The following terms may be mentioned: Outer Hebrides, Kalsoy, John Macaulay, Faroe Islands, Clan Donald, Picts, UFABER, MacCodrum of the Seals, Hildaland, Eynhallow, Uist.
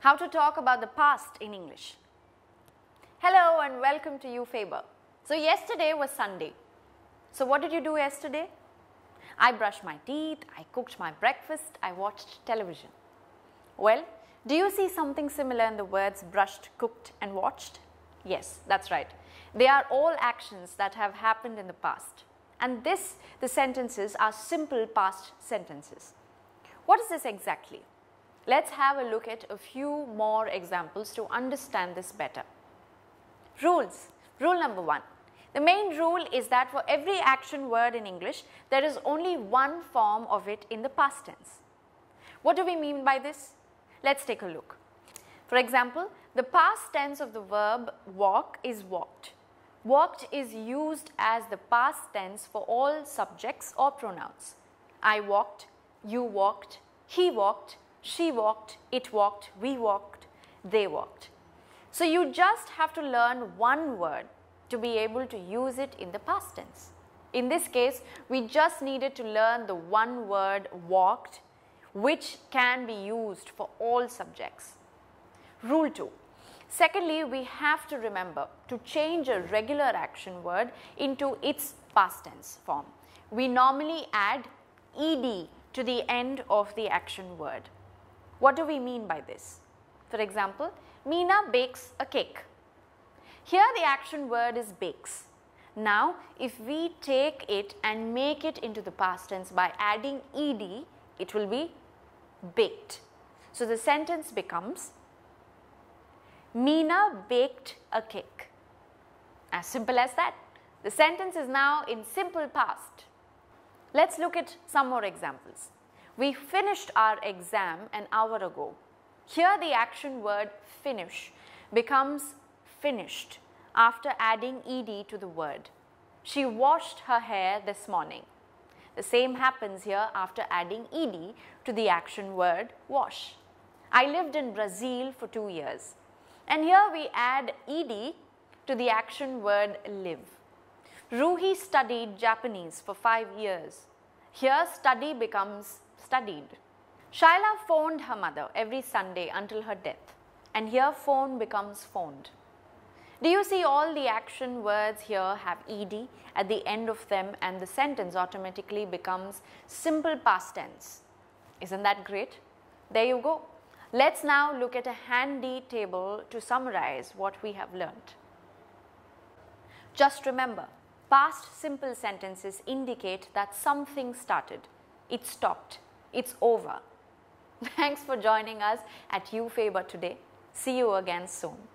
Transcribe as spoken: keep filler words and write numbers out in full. How to talk about the past in English. Hello and welcome to UFABER. So yesterday was Sunday. So what did you do yesterday? I brushed my teeth, I cooked my breakfast, I watched television. Well, do you see something similar in the words brushed, cooked and watched? Yes, that's right. They are all actions that have happened in the past. And this, the sentences are simple past sentences. What is this exactly? Let's have a look at a few more examples to understand this better. Rules. Rule number one. The main rule is that for every action word in English, there is only one form of it in the past tense. What do we mean by this? Let's take a look. For example, the past tense of the verb walk is walked. Walked is used as the past tense for all subjects or pronouns. I walked, you walked, he walked, she walked, it walked, we walked, they walked. So you just have to learn one word to be able to use it in the past tense. In this case, we just needed to learn the one word walked, which can be used for all subjects. Rule two. Secondly, we have to remember to change a regular action word into its past tense form. We normally add ed to the end of the action word. What do we mean by this? For example, Meena bakes a cake. Here the action word is bakes. Now, if we take it and make it into the past tense by adding ed, it will be baked. So the sentence becomes, Meena baked a cake. As simple as that. The sentence is now in simple past. Let's look at some more examples. We finished our exam an hour ago. Here the action word finish becomes finished after adding ed to the word. She washed her hair this morning. The same happens here after adding ed to the action word wash. I lived in Brazil for two years. And here we add ed to the action word live. Ruhi studied Japanese for five years. Here study becomes studied. Shaila phoned her mother every Sunday until her death, and here phone becomes phoned. Do you see all the action words here have ed at the end of them, and the sentence automatically becomes simple past tense? Isn't that great? There you go. Let's now look at a handy table to summarize what we have learnt. Just remember, past simple sentences indicate that something started, it stopped, it's over. Thanks for joining us at UFABER today. See you again soon.